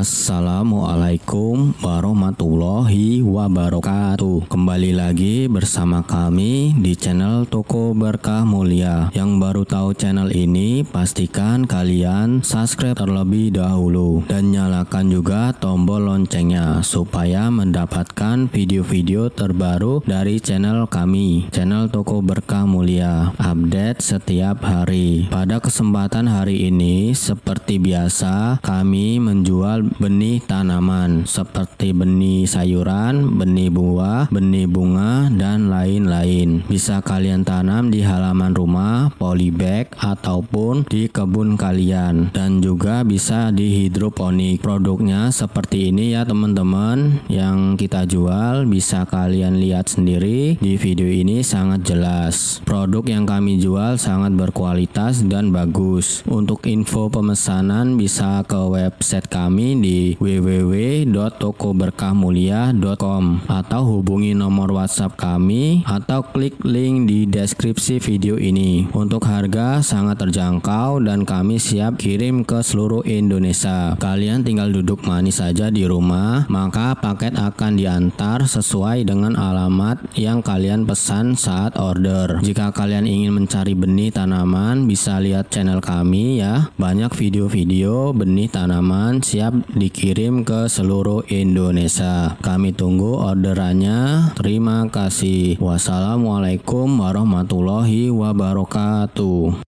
Assalamualaikum warahmatullahi wabarakatuh. Kembali lagi bersama kami di channel Toko Berkah Mulia. Yang baru tahu channel ini, pastikan kalian subscribe terlebih dahulu dan nyalakan juga tombol loncengnya supaya mendapatkan video-video terbaru dari channel kami, channel Toko Berkah Mulia, update setiap hari. Pada kesempatan hari ini, seperti biasa kami menjual benih tanaman seperti benih sayuran, benih buah, benih bunga, dan lain-lain. Bisa kalian tanam di halaman rumah, polybag, ataupun di kebun kalian, dan juga bisa di hidroponik. Produknya seperti ini ya teman-teman, yang kita jual bisa kalian lihat sendiri di video ini, sangat jelas. Produk yang kami jual sangat berkualitas dan bagus. Untuk info pemesanan bisa ke website kami di www.tokoberkahmulia.com atau hubungi nomor WhatsApp kami atau klik link di deskripsi video ini. Untuk harga sangat terjangkau dan kami siap kirim ke seluruh Indonesia. Kalian tinggal duduk manis saja di rumah, maka paket akan diantar sesuai dengan alamat yang kalian pesan saat order. Jika kalian ingin mencari benih tanaman, bisa lihat channel kami ya. Banyak video-video benih tanaman siap dikirim ke seluruh Indonesia. Kami tunggu orderannya. Terima kasih. Wassalamualaikum warahmatullahi wabarakatuh.